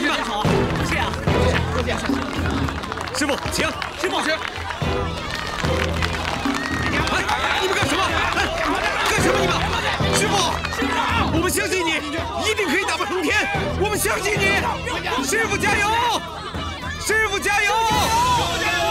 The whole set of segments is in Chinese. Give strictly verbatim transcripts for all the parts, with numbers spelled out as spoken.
兄弟们好，多谢啊，多谢，多谢。师傅，请，师傅，请。哎，你们干什么？哎，干什么你们？师傅，师傅，我们相信你，一定可以打破通天，我们相信你，师傅加油，师傅加油，师傅加油。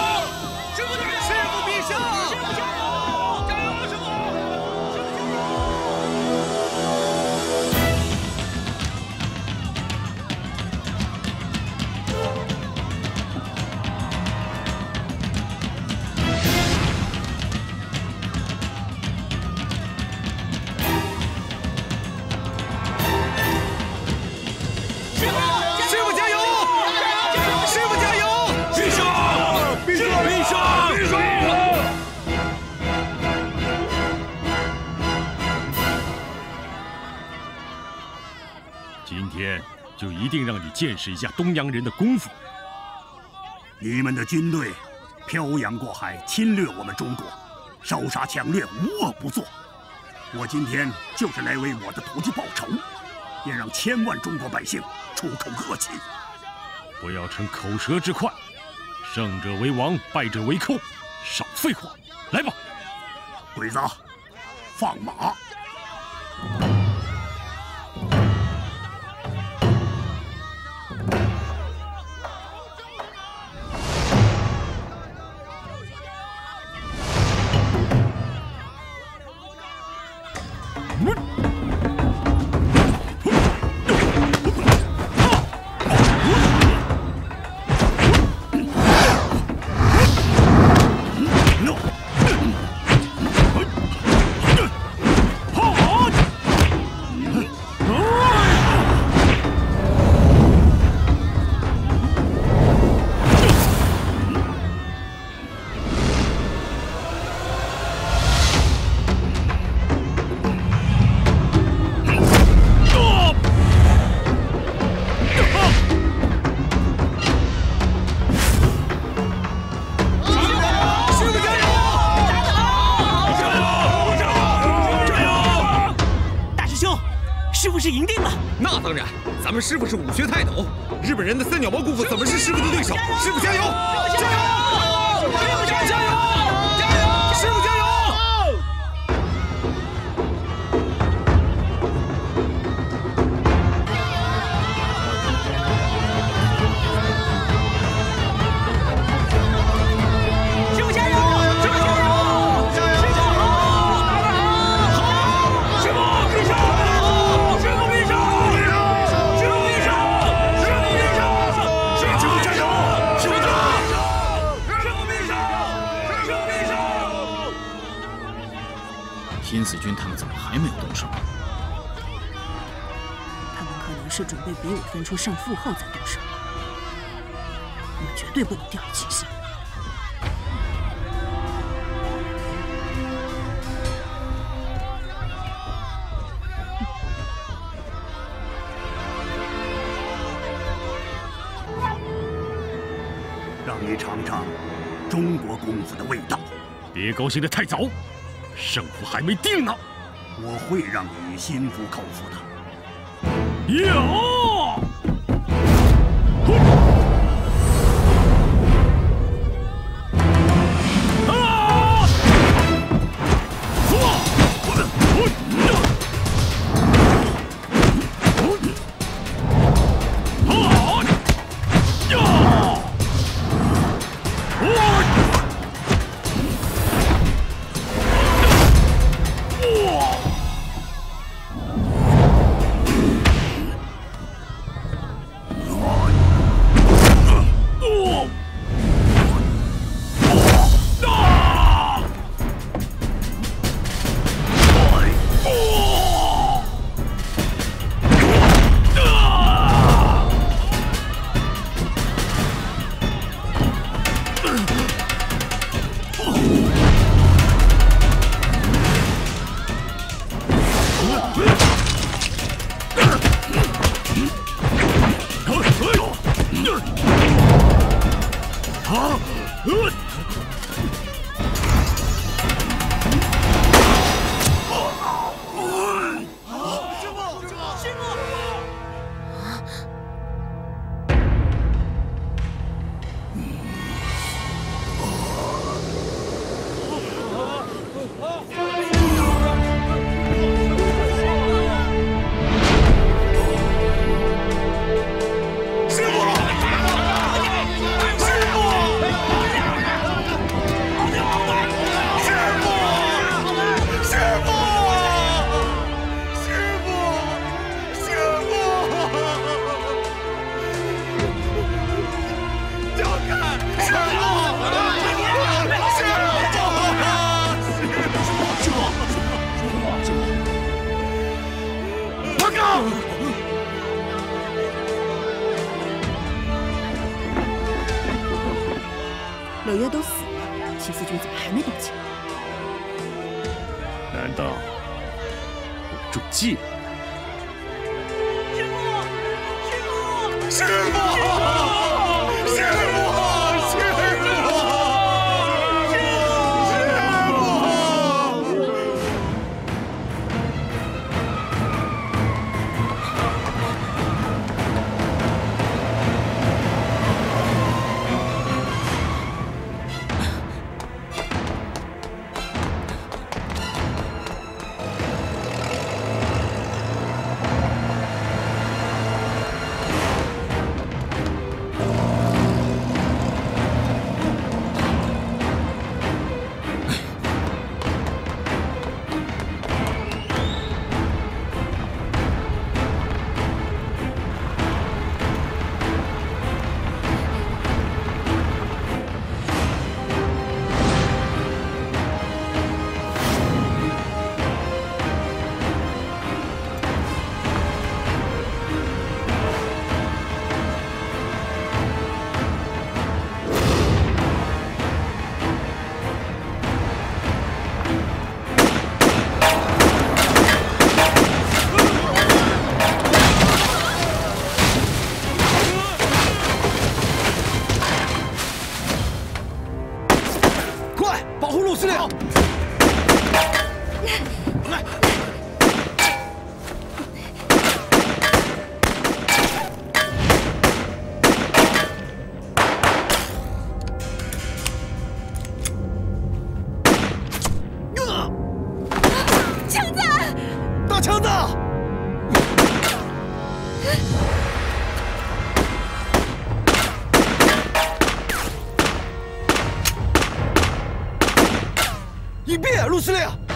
就一定让你见识一下东洋人的功夫。你们的军队漂洋过海，侵略我们中国，烧杀抢掠，无恶不作。我今天就是来为我的徒弟报仇，也让千万中国百姓出口恶气。不要逞口舌之快，胜者为王，败者为寇。少废话，来吧，鬼子，放马！ 师傅是武学泰斗，日本人的三脚猫功夫怎么是师傅的对手？师傅加油！加油！加油！加油！加油！师傅加油！师傅加油！师傅加油！加油！加油！好！师傅必胜！ 新四军他们怎么还没有动手？他们可能是准备比武分出胜负后再动手。我们绝对不能掉以轻心。让你尝尝中国功夫的味道。别高兴得太早。 胜负还没定呢，我会让你心服口服的。有。约都死了，秦四君怎么还没道歉？难道我中计了？师父，师父，师父，师父，师陆司令。